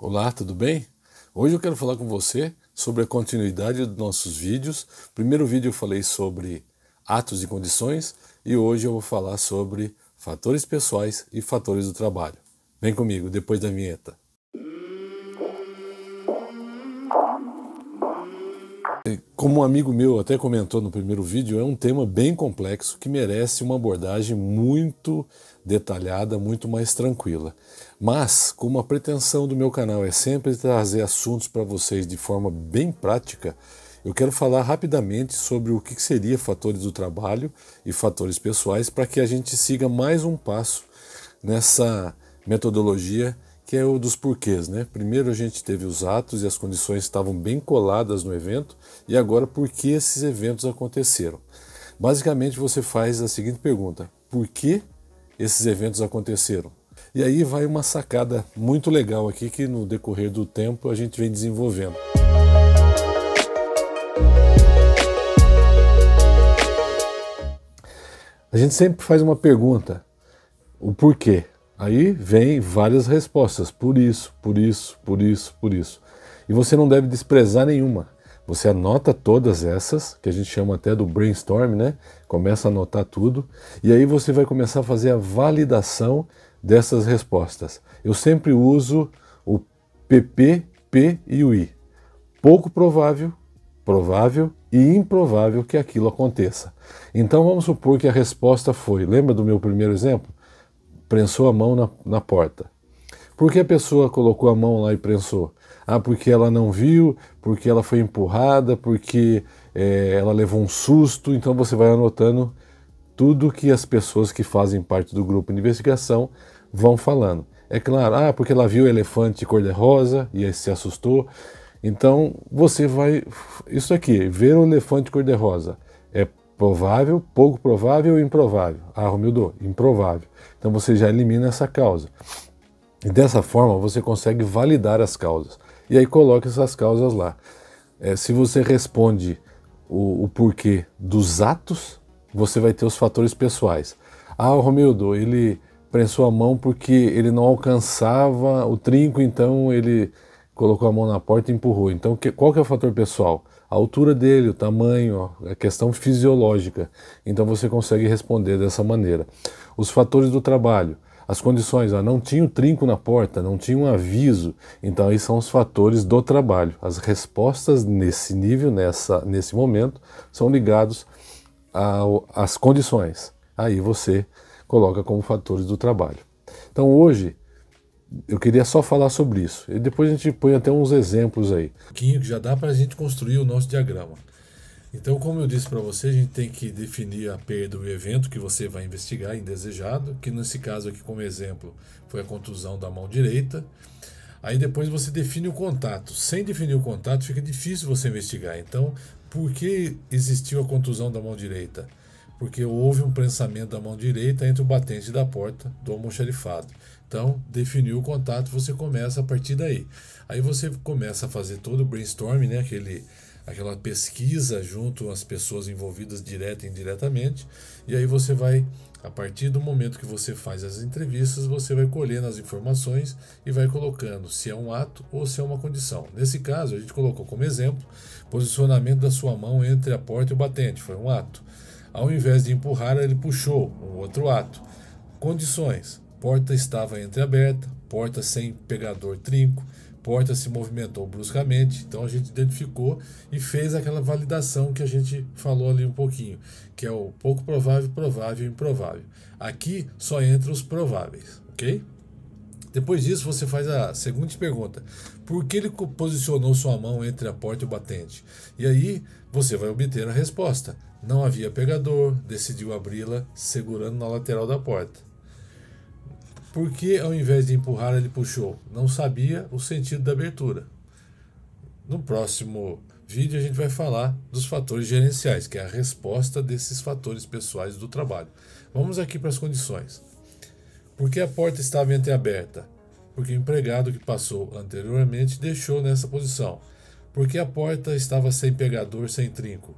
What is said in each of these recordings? Olá, tudo bem? Hoje eu quero falar com você sobre a continuidade dos nossos vídeos. No primeiro vídeo eu falei sobre atos e condições e hoje eu vou falar sobre fatores pessoais e fatores do trabalho. Vem comigo, depois da vinheta. Como um amigo meu até comentou no primeiro vídeo, é um tema bem complexo que merece uma abordagem muito detalhada, muito mais tranquila. Mas, como a pretensão do meu canal é sempre trazer assuntos para vocês de forma bem prática, eu quero falar rapidamente sobre o que seria fatores do trabalho e fatores pessoais para que a gente siga mais um passo nessa metodologia que é o dos porquês, né? Primeiro a gente teve os atos e as condições estavam bem coladas no evento, e agora por que esses eventos aconteceram? Basicamente você faz a seguinte pergunta: por que esses eventos aconteceram? E aí vai uma sacada muito legal aqui que no decorrer do tempo a gente vem desenvolvendo. A gente sempre faz uma pergunta: o porquê? Aí vem várias respostas, por isso. E você não deve desprezar nenhuma. Você anota todas essas, que a gente chama até do brainstorm, né? Começa a anotar tudo. E aí você vai começar a fazer a validação dessas respostas. Eu sempre uso o PP, P e o I. Pouco provável, provável e improvável que aquilo aconteça. Então vamos supor que a resposta foi... Lembra do meu primeiro exemplo? Prensou a mão na porta. Por que a pessoa colocou a mão lá e prensou? Ah, porque ela não viu, porque ela foi empurrada, porque ela levou um susto. Então você vai anotando tudo que as pessoas que fazem parte do grupo de investigação vão falando. É claro, ah, porque ela viu o elefante cor-de-rosa e aí se assustou. Então você vai... Isso aqui, ver o elefante cor-de-rosa, é provável, pouco provável e improvável. Ah, Romildo, improvável. Então você já elimina essa causa. E dessa forma você consegue validar as causas. E aí coloca essas causas lá. Se você responde o porquê dos atos, você vai ter os fatores pessoais. Ah, Romildo, ele prensou a mão porque ele não alcançava o trinco, então ele colocou a mão na porta e empurrou. Então qual que é o fator pessoal? A altura dele, o tamanho, a questão fisiológica. Então você consegue responder dessa maneira. Os fatores do trabalho, as condições, não tinha o trinco na porta, não tinha um aviso. Então aí são os fatores do trabalho. As respostas nesse nível, nesse momento, são ligados às condições. Aí você coloca como fatores do trabalho. Então hoje eu queria só falar sobre isso. E depois a gente põe até uns exemplos aí. Que já dá para a gente construir o nosso diagrama. Então, como eu disse para você, a gente tem que definir a perda do evento que você vai investigar, indesejado, que nesse caso aqui, como exemplo, foi a contusão da mão direita. Aí depois você define o contato. Sem definir o contato, fica difícil você investigar. Então, por que existiu a contusão da mão direita? Porque houve um prensamento da mão direita entre o batente da porta do almoxarifado. Então, definiu o contato, você começa a partir daí. Aí você começa a fazer todo o brainstorm, né? Aquela pesquisa junto às pessoas envolvidas direta e indiretamente. E aí você vai, a partir do momento que você faz as entrevistas, você vai colhendo as informações e vai colocando se é um ato ou se é uma condição. Nesse caso, a gente colocou como exemplo, posicionamento da sua mão entre a porta e o batente, foi um ato. Ao invés de empurrar, ele puxou, um outro ato. Condições: porta estava entreaberta, porta sem pegador trinco, porta se movimentou bruscamente. Então a gente identificou e fez aquela validação que a gente falou ali um pouquinho, que é o pouco provável, provável e improvável. Aqui só entra os prováveis, ok? Depois disso você faz a segunda pergunta: por que ele posicionou sua mão entre a porta e o batente? E aí você vai obter a resposta: não havia pegador, decidiu abri-la segurando na lateral da porta. Por que ao invés de empurrar ele puxou? Não sabia o sentido da abertura. No próximo vídeo a gente vai falar dos fatores gerenciais, que é a resposta desses fatores pessoais do trabalho. Vamos aqui para as condições. Por que a porta estava entreaberta? Porque o empregado que passou anteriormente deixou nessa posição. Por que a porta estava sem pegador, sem trinco?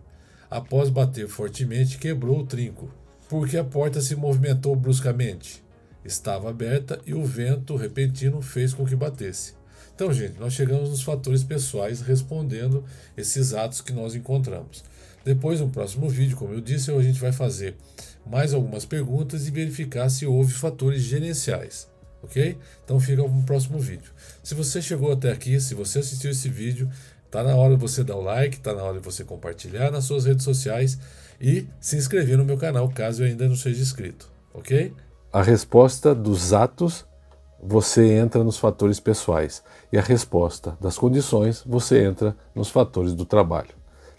Após bater fortemente, quebrou o trinco. Por que a porta se movimentou bruscamente? Estava aberta e o vento repentino fez com que batesse. Então, gente, nós chegamos nos fatores pessoais respondendo esses atos que nós encontramos. Depois, no próximo vídeo, como eu disse, a gente vai fazer mais algumas perguntas e verificar se houve fatores gerenciais, ok? Então fica para o próximo vídeo. Se você chegou até aqui, se você assistiu esse vídeo, está na hora de você dar o like, está na hora de você compartilhar nas suas redes sociais e se inscrever no meu canal, caso eu ainda não seja inscrito, ok? A resposta dos atos, você entra nos fatores pessoais. E a resposta das condições, você entra nos fatores do trabalho.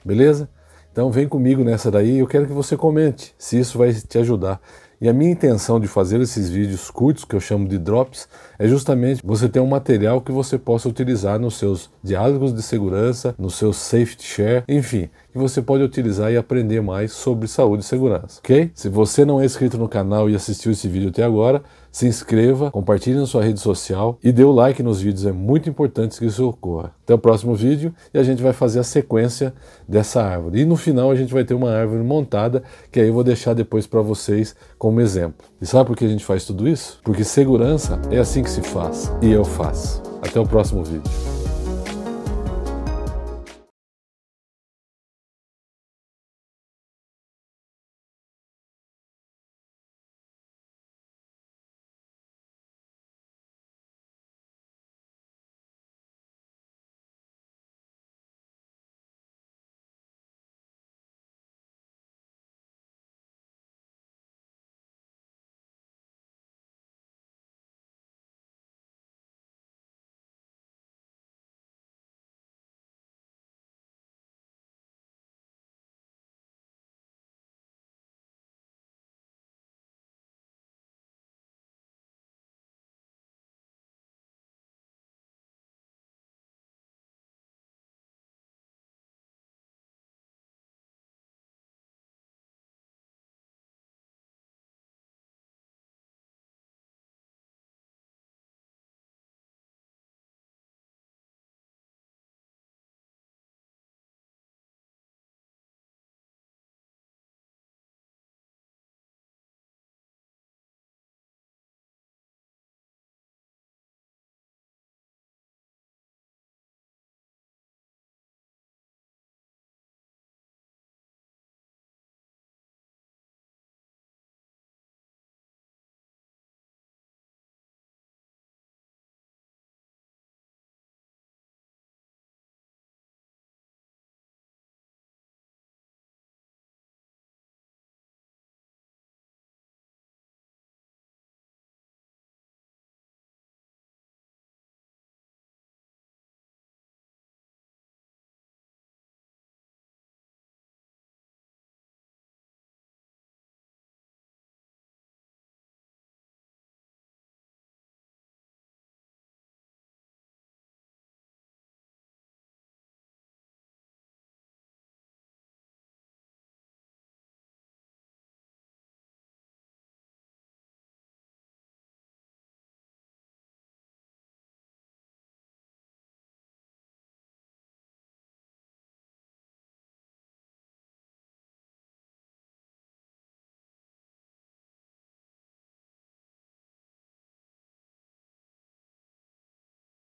Beleza? Então vem comigo nessa daí, eu quero que você comente se isso vai te ajudar. E a minha intenção de fazer esses vídeos curtos, que eu chamo de drops, é justamente você ter um material que você possa utilizar nos seus diálogos de segurança, nos seus safety share, enfim, que você pode utilizar e aprender mais sobre saúde e segurança, ok? Se você não é inscrito no canal e assistiu esse vídeo até agora, se inscreva, compartilhe na sua rede social e dê o like nos vídeos, é muito importante que isso ocorra. Até o próximo vídeo e a gente vai fazer a sequência dessa árvore. E no final a gente vai ter uma árvore montada, que aí eu vou deixar depois para vocês como exemplo. E sabe por que a gente faz tudo isso? Porque segurança é assim que se faz e eu faço. Até o próximo vídeo.